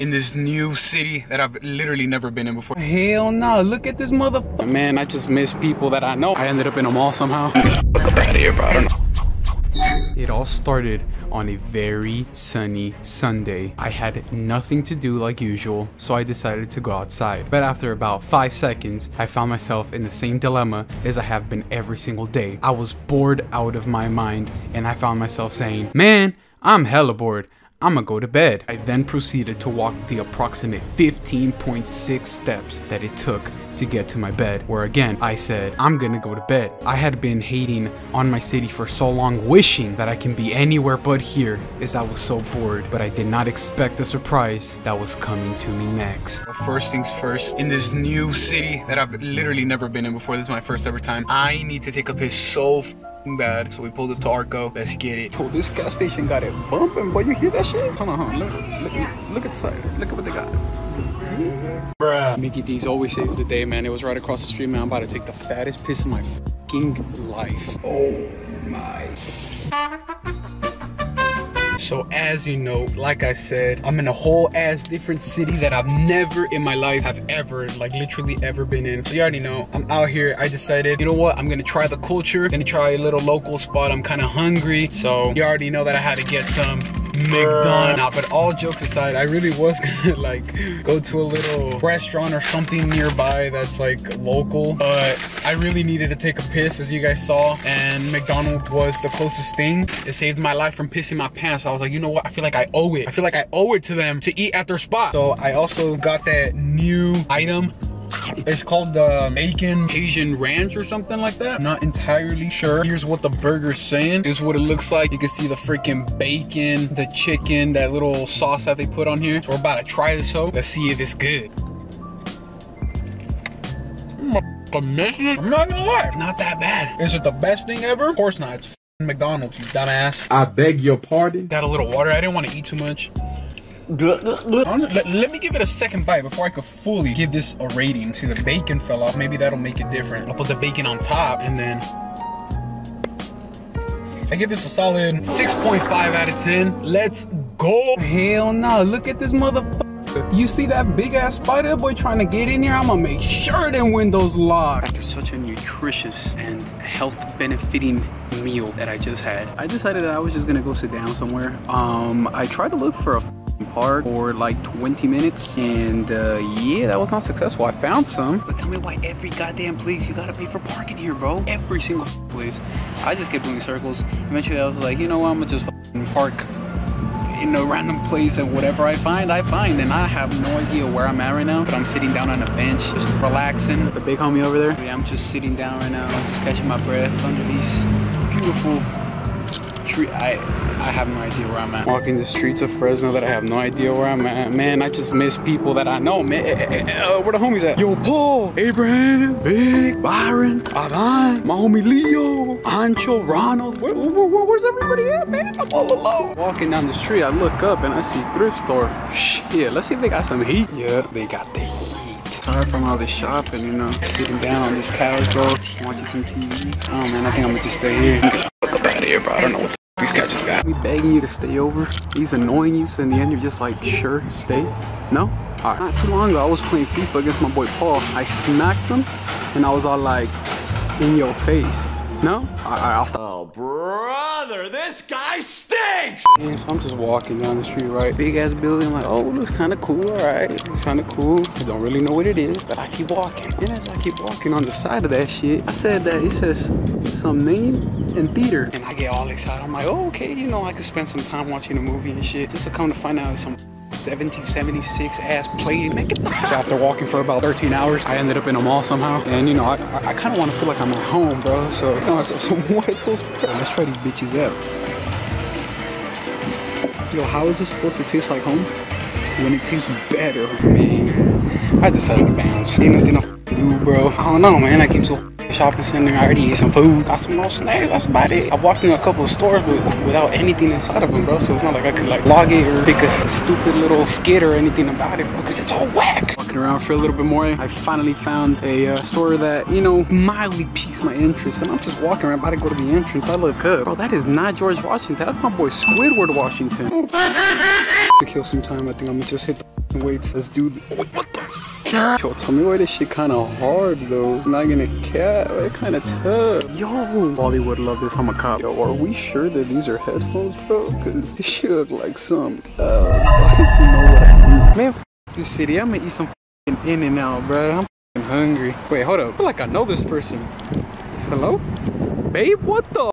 in this new city that I've literally never been in before. Hell no, look at this motherfucker. Man, I just miss people that I know. I ended up in a mall somehow. Look out here, bro. I don't know. It all started on a very sunny Sunday. I had nothing to do like usual, so I decided to go outside. But after about 5 seconds, I found myself in the same dilemma as I have been every single day. I was bored out of my mind, and I found myself saying, man, I'm hella bored. I'ma go to bed. I then proceeded to walk the approximate 15.6 steps that it took to get to my bed, where again I said, I'm gonna go to bed. I had been hating on my city for so long, wishing that I can be anywhere but here, as I was so bored, but I did not expect the surprise that was coming to me next. First things first, in this new city that I've literally never been in before, this is my first ever time, I need to take a piss so bad. So we pulled up to Arco. Let's get it. Oh, this gas station got it bumping, boy. You hear that shit? Hold on, hold on. Look at the side. Look at what they got. Bruh. Mickey D's always saves the day, man. It was right across the street, man. I'm about to take the fattest piss of my fucking life. Oh my. So as you know, like I said, I'm in a whole ass different city that I've never in my life have ever, like literally ever been in. So you already know, I'm out here. I decided, you know what? I'm gonna try the culture. Gonna try a little local spot. I'm kind of hungry. So you already know that I had to get some McDonald's. But all jokes aside, I really was gonna like go to a little restaurant or something nearby that's like local, but I really needed to take a piss, as you guys saw, and McDonald's was the closest thing. It saved my life from pissing my pants. So I was like, you know what, I feel like I owe it. I feel like I owe it to them to eat at their spot. So I also got that new item. It's called the Bacon Asian Ranch or something like that. I'm not entirely sure. Here's what the burger's saying. Here's what it looks like. You can see the freaking bacon, the chicken, that little sauce that they put on here. So we're about to try this out. Let's see if it's good. I'm not gonna lie, it's not that bad. Is it the best thing ever? Of course not. It's McDonald's, you dumbass. I beg your pardon. Got a little water. I didn't want to eat too much. Let me give it a second bite before I could fully give this a rating. See, the bacon fell off. Maybe that'll make it different. I'll put the bacon on top, and then I give this a solid 6.5 out of 10. Let's go. Hell no. Look at this motherfucker. You see that big ass spider boy trying to get in here? I'm gonna make sure them windows locked. After such a nutritious and health benefiting meal that I just had, I decided that I was just gonna go sit down somewhere. I tried to look for a park for like 20 minutes, and yeah, that was not successful. I found some, but tell me why every goddamn place you gotta pay for parking here, bro? Every single place. I just kept doing circles. Eventually I was like, you know what, I'm gonna just park in a random place, and whatever I find, and I have no idea where I'm at right now, but I'm sitting down on a bench, just relaxing. The big homie over there. Yeah, I'm just sitting down right now, just catching my breath under these beautiful trees. I have no idea where I'm at. Walking the streets of Fresno that I have no idea where I'm at. Man, I just miss people that I know, man. Where the homies at? Yo, Paul, Abraham, Vic, Byron, Adan, my homie Leo, Ancho, Ronald. Where's everybody at, man? I'm all alone. Walking down the street, I look up and I see thrift store. Shit, let's see if they got some heat. Yeah, they got the heat. Tired from all this shopping, you know. Sitting down on this couch, bro, watching some TV. Oh, man, I think I'm gonna just stay here. I'm gonna fuck up out of here, bro. I don't know what these couches got. We begging you to stay over. He's annoying you, so in the end you're just like, sure, stay. No? Alright. Not too long ago, I was playing FIFA against my boy Paul. I smacked him, and I was all like, in your face. No? Alright, I'll stop. Oh, brother, this guy stinks! Man, so I'm just walking down the street, right? Big ass building, I'm like, oh, looks kind of cool, alright. It's kind of cool. I don't really know what it is, but I keep walking. And as I keep walking on the side of that shit, I said that it says some name in theater, and I get all excited. I'm like, oh, okay, you know, I could spend some time watching a movie and shit. Just to come to find out some 1776 ass playing. So after walking for about 13 hours, I ended up in a mall somehow, and you know, I kind of want to feel like I'm at home, bro. So you know, some white sauce. Let's try these bitches out. Yo, how is this supposed to taste like home when it tastes better? Man, I decided to bounce. Ain't nothing I do, bro. I don't know, man. I keep so shopping center. I already ate some food. Got some more snacks. That's about it. I walked in a couple of stores without anything inside of them, bro. So it's not like I could like vlog it or pick a stupid little skit or anything about it, bro, because it's all whack. Walking around for a little bit more, I finally found a store that, you know, mildly piques my interest. And I'm just walking around, about to go to the entrance. I look up. Bro, that is not George Washington. That's my boy Squidward Washington. To kill some time, I think I'm gonna just hit the weights. Let's do the wait, what the fuck? Yo, tell me why this shit kinda hard though. I'm not gonna cap, it kinda tough. Yo, Bollywood love this, I'm a cop. Yo, are we sure that these are headphones, bro? Cause this shit look like some you know what I mean. Man, f this city, I'm gonna eat some In-N-Out, bro. I'm hungry. Wait, hold up. I feel like I know this person. Hello? Babe, what the